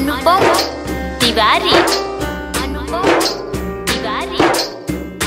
Anupam Tiwari. Anupam Tiwari. Anupam Tiwari.